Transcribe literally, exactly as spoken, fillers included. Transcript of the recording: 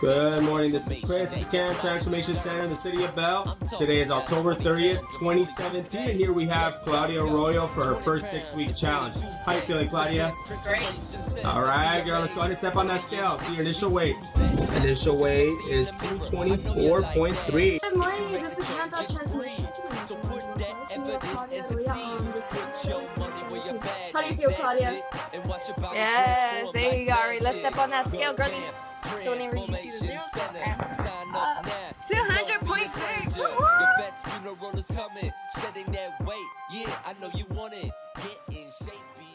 Good morning, this is Chris at the Camp Transformation Center in the city of Bell. Today is October thirtieth, twenty seventeen, and here we have Claudia Arroyo for her first six-week challenge. How you feeling, Claudia? Great. All right, girl, let's go ahead and step on that scale. See your initial weight. Initial weight is two twenty-four point three. Good morning, this is Camp Transformation Center. How do you feel, Claudia? Yes, there you go. All right, let's step on that scale, girlie. So whenever you see the zeros, go up. two hundred point six! Woo-hoo!